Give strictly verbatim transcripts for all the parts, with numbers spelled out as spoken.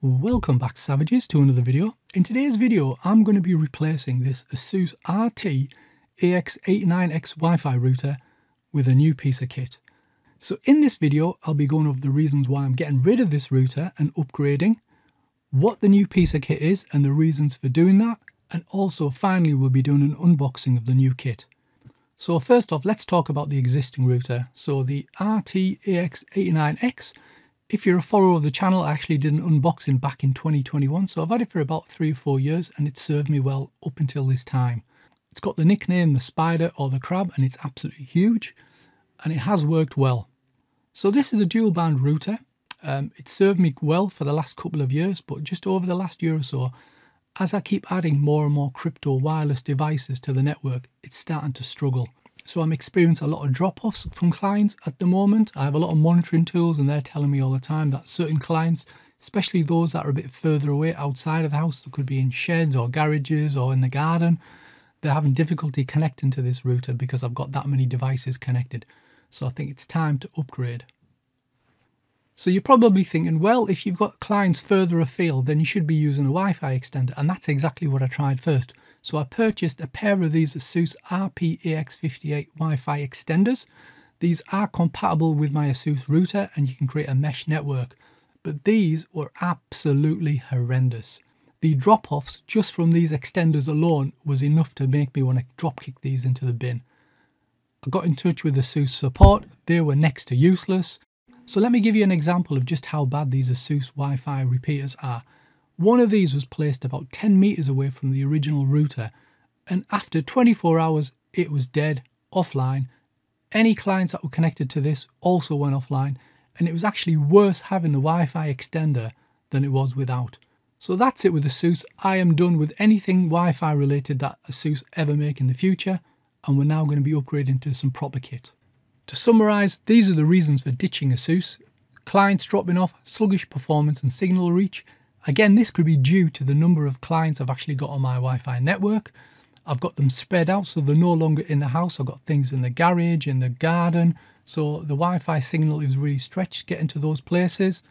Welcome back, savages, to another video. In today's video I'm going to be replacing this ASUS R T A X eighty-nine X Wi-Fi router with a new piece of kit. So in this video I'll be going over the reasons why I'm getting rid of this router and upgrading, what the new piece of kit is and the reasons for doing that, and also finally we'll be doing an unboxing of the new kit. So first off, let's talk about the existing router. So the R T A X eighty-nine X, if you're a follower of the channel, I actually did an unboxing back in twenty twenty-one, so I've had it for about three or four years and it's served me well up until this time. It's got the nickname the spider or the crab and it's absolutely huge and it has worked well. So this is a dual band router. Um, it served me well for the last couple of years, but just over the last year or so, as I keep adding more and more crypto wireless devices to the network, it's starting to struggle. So I'm experiencing a lot of drop-offs from clients at the moment. I have a lot of monitoring tools and they're telling me all the time that certain clients, especially those that are a bit further away outside of the house, that could be in sheds or garages or in the garden, they're having difficulty connecting to this router because I've got that many devices connected. So I think it's time to upgrade. So you're probably thinking, well, if you've got clients further afield, then you should be using a Wi-Fi extender. And that's exactly what I tried first. So I purchased a pair of these ASUS R P A X fifty-eight Wi-Fi extenders. These are compatible with my ASUS router and you can create a mesh network. But these were absolutely horrendous. The drop-offs just from these extenders alone was enough to make me want to drop-kick these into the bin. I got in touch with ASUS support. They were next to useless. So let me give you an example of just how bad these ASUS Wi-Fi repeaters are. One of these was placed about ten meters away from the original router, and after twenty-four hours it was dead, offline. Any clients that were connected to this also went offline, and it was actually worse having the Wi-Fi extender than it was without. So that's it with ASUS. I am done with anything Wi-Fi related that ASUS ever make in the future, and we're now going to be upgrading to some proper kit. To summarise, these are the reasons for ditching ASUS. Clients dropping off, sluggish performance and signal reach. Again, this could be due to the number of clients I've actually got on my Wi-Fi network. I've got them spread out, so they're no longer in the house. I've got things in the garage, in the garden. So the Wi-Fi signal is really stretched getting to those places.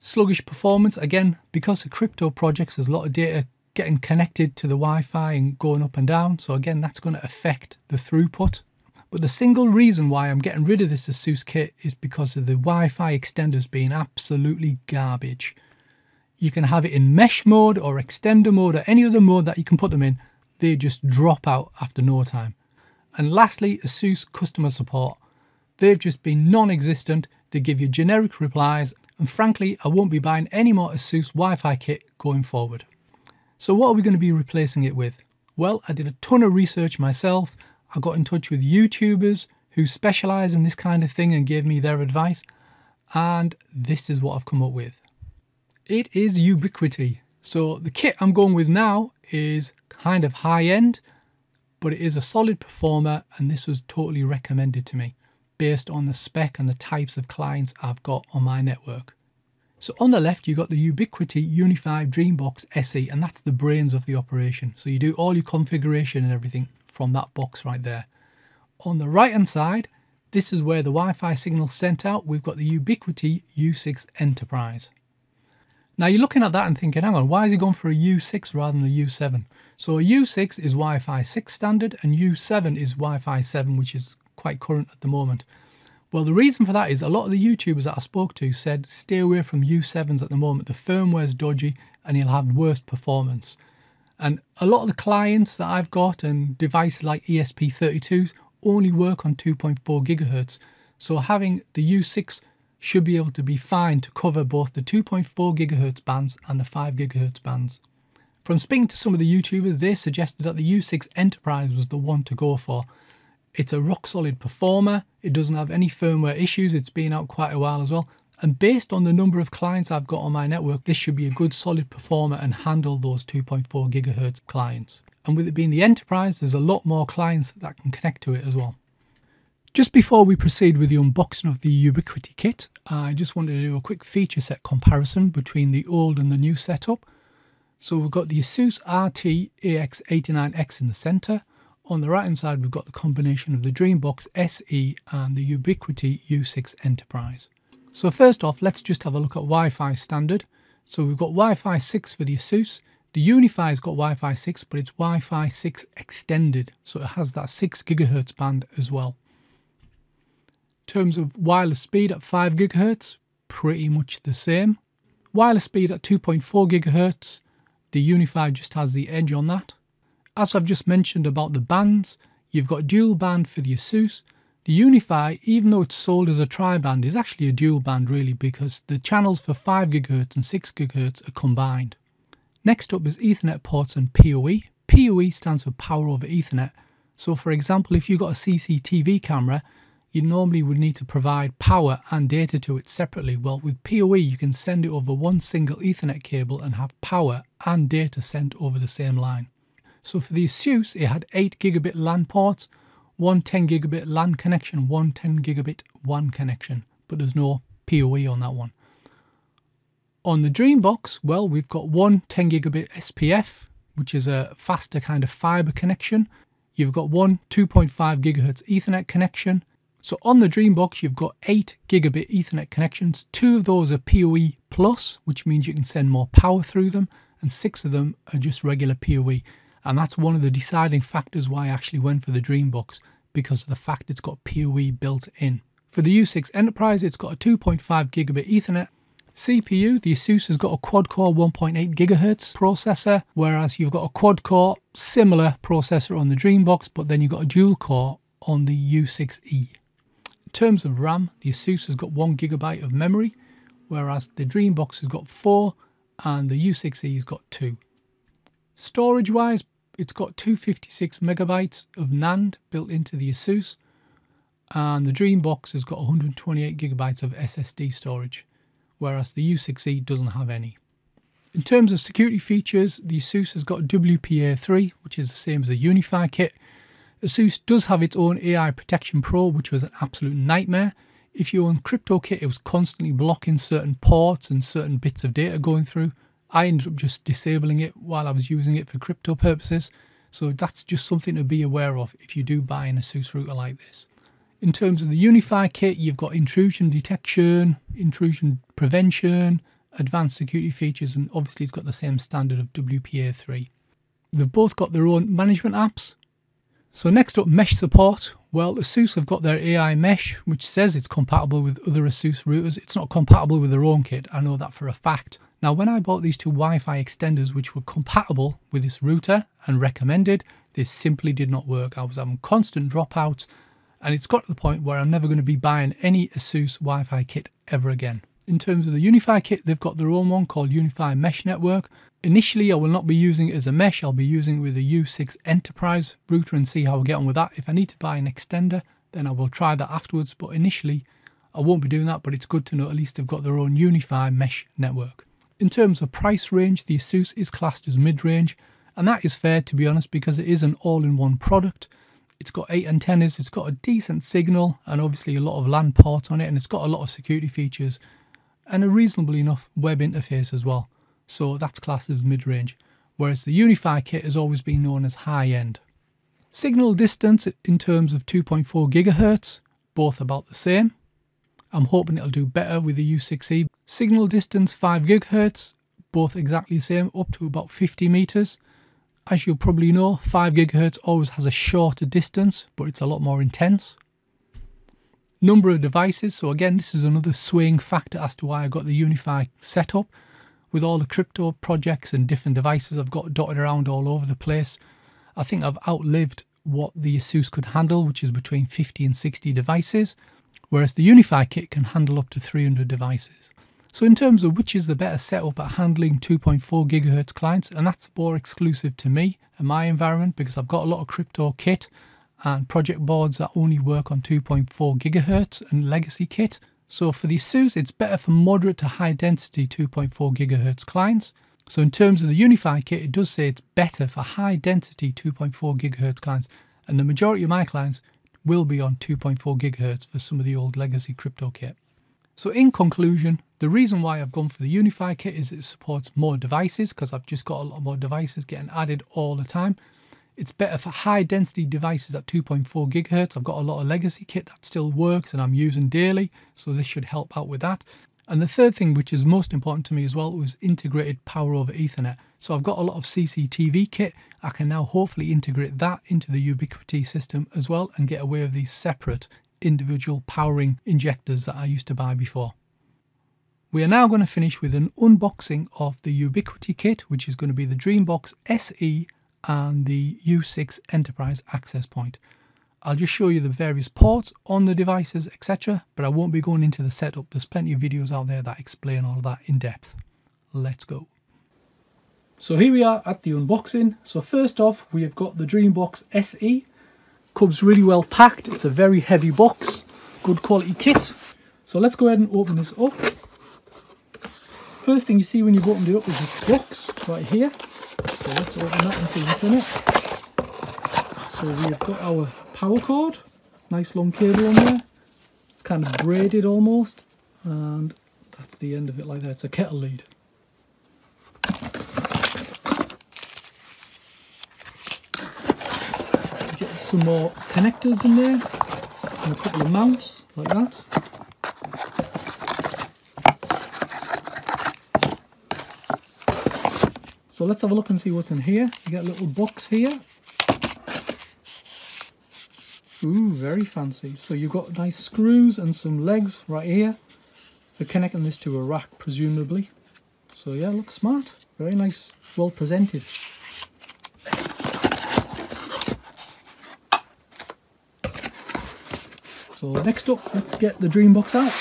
Sluggish performance, again, because of crypto projects, there's a lot of data getting connected to the Wi-Fi and going up and down. So again, that's going to affect the throughput. But the single reason why I'm getting rid of this ASUS kit is because of the Wi-Fi extenders being absolutely garbage. You can have it in mesh mode or extender mode or any other mode that you can put them in. They just drop out after no time. And lastly, ASUS customer support. They've just been non-existent. They give you generic replies. And frankly, I won't be buying any more ASUS Wi-Fi kit going forward. So what are we going to be replacing it with? Well, I did a ton of research myself. I got in touch with YouTubers who specialise in this kind of thing and gave me their advice, and this is what I've come up with. It is Ubiquiti. So the kit I'm going with now is kind of high-end, but it is a solid performer, and this was totally recommended to me based on the spec and the types of clients I've got on my network. So on the left you've got the Ubiquiti UniFi Dream Machine S E, and that's the brains of the operation. So you do all your configuration and everything from that box right there. On the right hand side, this is where the Wi-Fi signal sent out. We've got the Ubiquiti U six Enterprise. Now you're looking at that and thinking, hang on, why is he going for a U six rather than a U seven? So a U six is Wi-Fi six standard and U seven is Wi-Fi seven, which is quite current at the moment. Well, the reason for that is a lot of the YouTubers that I spoke to said stay away from U sevens at the moment. The firmware's dodgy and you'll have worse performance. And a lot of the clients that I've got and devices like E S P thirty-twos only work on two point four gigahertz. So having the U six should be able to be fine to cover both the two point four gigahertz bands and the five gigahertz bands. From speaking to some of the YouTubers, they suggested that the U six Enterprise was the one to go for. It's a rock solid performer. It doesn't have any firmware issues. It's been out quite a while as well. And based on the number of clients I've got on my network, this should be a good solid performer and handle those two point four gigahertz clients. And with it being the Enterprise, there's a lot more clients that can connect to it as well. Just before we proceed with the unboxing of the Ubiquiti kit, I just wanted to do a quick feature set comparison between the old and the new setup. So we've got the ASUS R T A X eighty-nine X in the center. On the right hand side, we've got the combination of the DreamBox S E and the Ubiquiti U six Enterprise. So first off, let's just have a look at Wi-Fi standard. So we've got Wi-Fi six for the ASUS. The UniFi's got Wi-Fi six, but it's Wi-Fi six extended, so it has that six gigahertz band as well. In terms of wireless speed at five gigahertz, pretty much the same. Wireless speed at two point four gigahertz, the UniFi just has the edge on that. As I've just mentioned about the bands, you've got dual band for the ASUS. The UniFi, even though it's sold as a tri-band, is actually a dual band really, because the channels for five gigahertz and six gigahertz are combined. Next up is Ethernet ports and P O E. P O E stands for Power over Ethernet. So for example, if you've got a C C T V camera, you normally would need to provide power and data to it separately. Well, with P O E, you can send it over one single Ethernet cable and have power and data sent over the same line. So for the ASUS, it had eight gigabit LAN ports, one ten gigabit LAN connection, one ten gigabit W A N connection, but there's no P O E on that one. On the Dreambox, well, we've got one ten gigabit S P F, which is a faster kind of fiber connection. You've got one two point five gigahertz Ethernet connection. So on the Dreambox, you've got eight gigabit Ethernet connections. Two of those are P O E plus, which means you can send more power through them, and six of them are just regular P O E. And that's one of the deciding factors why I actually went for the Dreambox, because of the fact it's got P O E built in. For the U six Enterprise, it's got a two point five gigabit Ethernet. C P U, the ASUS has got a quad-core one point eight gigahertz processor, whereas you've got a quad-core similar processor on the Dreambox, but then you've got a dual-core on the U six E. In terms of RAM, the ASUS has got one gigabyte of memory, whereas the Dreambox has got four and the U six E has got two. Storage-wise, it's got two hundred fifty-six megabytes of NAND built into the ASUS, and the Dreambox has got one hundred twenty-eight gigabytes of S S D storage, whereas the U six E doesn't have any. In terms of security features, the ASUS has got W P A three, which is the same as the UniFi kit. ASUS does have its own A I Protection Pro, which was an absolute nightmare. If you own CryptoKit, it was constantly blocking certain ports and certain bits of data going through. I ended up just disabling it while I was using it for crypto purposes. So that's just something to be aware of if you do buy an ASUS router like this. In terms of the UniFi kit, you've got intrusion detection, intrusion prevention, advanced security features, and obviously it's got the same standard of W P A three. They've both got their own management apps. So next up, mesh support. Well, ASUS have got their A I mesh, which says it's compatible with other ASUS routers. It's not compatible with their own kit. I know that for a fact. Now, when I bought these two Wi-Fi extenders, which were compatible with this router and recommended, this simply did not work. I was having constant dropouts. And it's got to the point where I'm never going to be buying any ASUS Wi-Fi kit ever again. In terms of the UniFi kit, they've got their own one called UniFi Mesh Network. Initially, I will not be using it as a mesh. I'll be using it with the U six Enterprise router and see how I get on with that. If I need to buy an extender, then I will try that afterwards. But initially, I won't be doing that. But it's good to know at least they've got their own UniFi Mesh Network. In terms of price range, the ASUS is classed as mid-range. And that is fair, to be honest, because it is an all-in-one product. It's got eight antennas, it's got a decent signal and obviously a lot of LAN ports on it, and it's got a lot of security features and a reasonably enough web interface as well. So that's classed as mid-range, whereas the UniFi kit has always been known as high-end. Signal distance in terms of two point four gigahertz, both about the same. I'm hoping it'll do better with the U six E. Signal distance five gigahertz, both exactly the same, up to about fifty meters. As you'll probably know, five gigahertz always has a shorter distance, but it's a lot more intense. Number of devices. So again, this is another swaying factor as to why I got the UniFi set up. With all the crypto projects and different devices I've got dotted around all over the place, I think I've outlived what the ASUS could handle, which is between fifty and sixty devices, whereas the UniFi kit can handle up to three hundred devices. So in terms of which is the better setup at handling two point four gigahertz clients, and that's more exclusive to me and my environment, because I've got a lot of crypto kit and project boards that only work on two point four gigahertz and legacy kit. So for the ASUS, it's better for moderate to high density two point four gigahertz clients. So in terms of the UniFi kit, it does say it's better for high density two point four gigahertz clients. And the majority of my clients will be on two point four gigahertz for some of the old legacy crypto kit. So in conclusion, the reason why I've gone for the UniFi kit is it supports more devices, because I've just got a lot more devices getting added all the time. It's better for high density devices at two point four gigahertz. I've got a lot of legacy kit that still works and I'm using daily, so this should help out with that. And the third thing, which is most important to me as well, was integrated power over Ethernet. So I've got a lot of C C T V kit. I can now hopefully integrate that into the Ubiquiti system as well and get away with these separate individual powering injectors that I used to buy before. We are now going to finish with an unboxing of the Ubiquiti kit, which is going to be the Dreambox S E and the U six Enterprise access point. I'll just show you the various ports on the devices, et cetera, but I won't be going into the setup. There's plenty of videos out there that explain all of that in depth. Let's go. So here we are at the unboxing. So first off, we have got the Dreambox S E. Comes really well packed. It's a very heavy box, good quality kit. So let's go ahead and open this up. First thing you see when you open it up is this box right here. So let's open that and see what's in it. So we've got our power cord, nice long cable on there. It's kind of braided almost, and that's the end of it like that. It's a kettle lead. Get some more connectors in there, and a couple of mounts like that. So let's have a look and see what's in here. You get a little box here. Ooh, very fancy. So you've got nice screws and some legs right here for connecting this to a rack, presumably. So yeah, looks smart. Very nice, well presented. So next up, let's get the Dreambox out.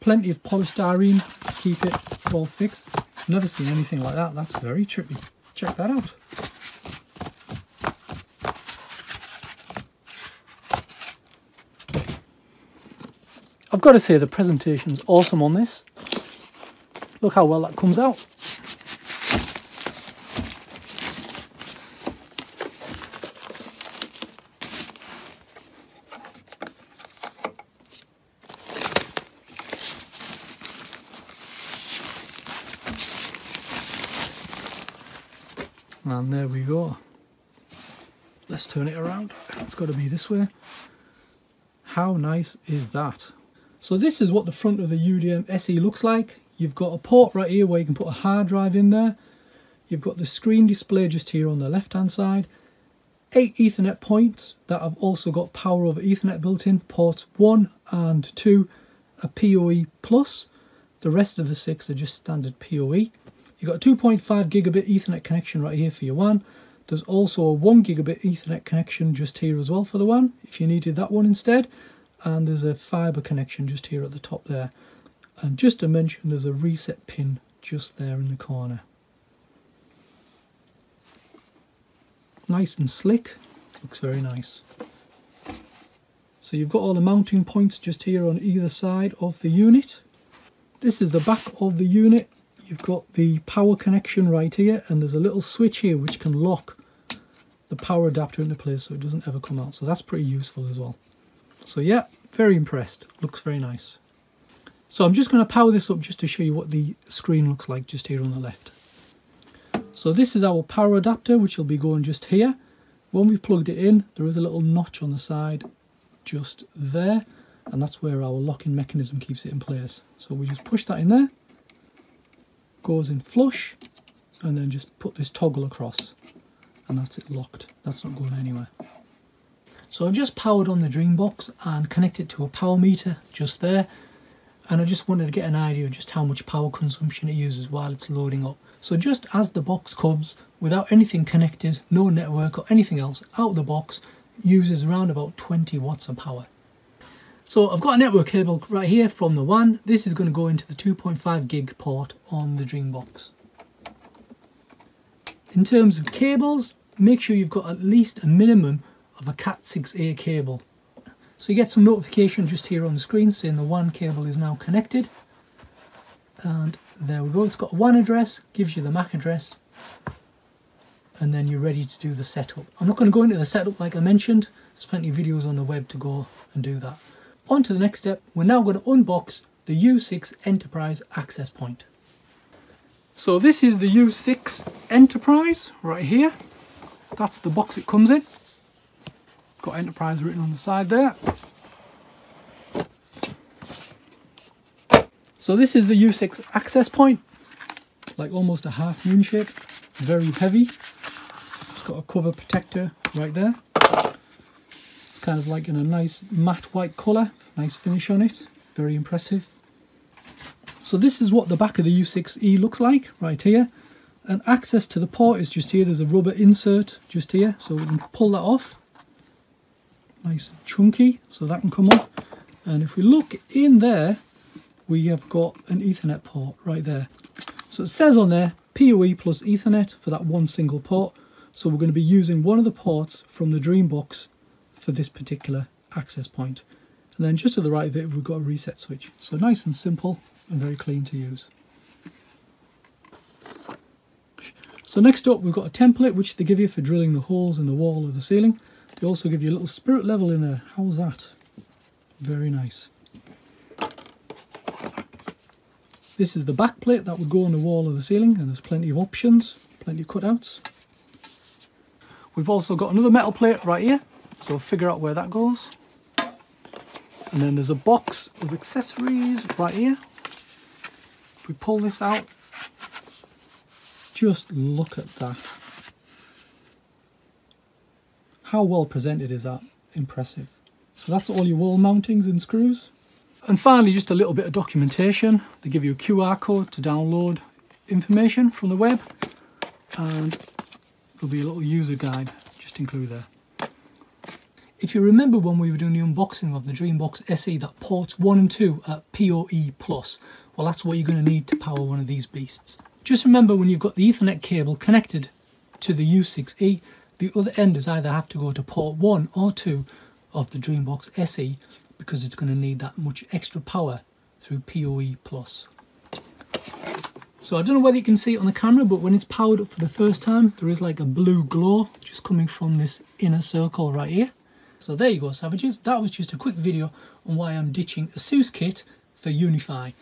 Plenty of polystyrene to keep it all fixed. Never seen anything like that. That's very trippy. Check that out. I've got to say the presentation's awesome on this. Look how well that comes out. And there we go. Let's turn it around. It's got to be this way. How nice is that? So this is what the front of the U D M S E looks like. You've got a port right here where you can put a hard drive in there. You've got the screen display just here on the left hand side. Eight Ethernet points that have also got power over Ethernet built in, ports one and two, a P O E plus. The rest of the six are just standard P O E. You've got a two point five gigabit Ethernet connection right here for your W A N. There's also a one gigabit Ethernet connection just here as well for the W A N, if you needed that one instead. And there's a fibre connection just here at the top there. And just to mention, there's a reset pin just there in the corner. Nice and slick. Looks very nice. So you've got all the mounting points just here on either side of the unit. This is the back of the unit. You've got the power connection right here, and there's a little switch here which can lock the power adapter into place so it doesn't ever come out. So that's pretty useful as well. So yeah, very impressed. Looks very nice. So I'm just going to power this up just to show you what the screen looks like just here on the left. So this is our power adapter, which will be going just here. When we plugged it in, there is a little notch on the side just there, and that's where our locking mechanism keeps it in place. So we just push that in there. Goes in flush, and then just put this toggle across, and that's it locked. That's not going anywhere. So I've just powered on the Dreambox and connected it to a power meter just there, and I just wanted to get an idea of just how much power consumption it uses while it's loading up. So just as the box comes, without anything connected, no network or anything else, out of the box, uses around about twenty watts of power. So I've got a network cable right here from the W A N. This is going to go into the two point five gig port on the Dreambox. In terms of cables, make sure you've got at least a minimum of a cat six A cable. So you get some notification just here on the screen saying the W A N cable is now connected. And there we go, it's got a W A N address, gives you the M A C address. and then you're ready to do the setup. I'm not going to go into the setup like I mentioned, there's plenty of videos on the web to go and do that. On to the next step, we're now going to unbox the U six Enterprise access point. So this is the U six Enterprise right here. That's the box it comes in. Got Enterprise written on the side there. So this is the U six access point, like almost a half moon shape, very heavy. It's got a cover protector right there. It's kind of like in a nice matte white colour, nice finish on it, very impressive. So this is what the back of the U six E looks like right here. And access to the port is just here, there's a rubber insert just here, so we can pull that off. Nice and chunky, so that can come off. And if we look in there, we have got an Ethernet port right there. So it says on there P O E plus Ethernet for that one single port. So we're going to be using one of the ports from the Dream Box for this particular access point. And then just to the right of it, we've got a reset switch. So nice and simple and very clean to use. So next up, we've got a template which they give you for drilling the holes in the wall or the ceiling. They also give you a little spirit level in there. How's that? Very nice. This is the back plate that would go on the wall of the ceiling, and there's plenty of options, plenty of cutouts. We've also got another metal plate right here, so figure out where that goes. And then there's a box of accessories right here. If we pull this out, just look at that. How well presented is that? Impressive. So that's all your wall mountings and screws. And finally, just a little bit of documentation. They give you a Q R code to download information from the web, and there'll be a little user guide just included there. If you remember when we were doing the unboxing of the Dreambox S E, that ports one and two are P O E plus. Well, that's what you're going to need to power one of these beasts. Just remember, when you've got the Ethernet cable connected to the U six E, the other end is either have to go to port one or two of the Dreambox S E, because it's going to need that much extra power through P O E plus. So I don't know whether you can see it on the camera, but when it's powered up for the first time, there is like a blue glow just coming from this inner circle right here. So there you go, savages. That was just a quick video on why I'm ditching ASUS kit for UniFi.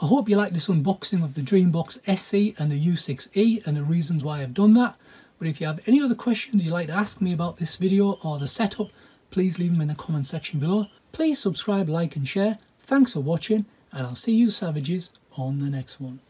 I hope you like this unboxing of the Dreambox S E and the U six E and the reasons why I've done that. But if you have any other questions you'd like to ask me about this video or the setup, please leave them in the comment section below. Please subscribe, like and share. Thanks for watching, and I'll see you savages on the next one.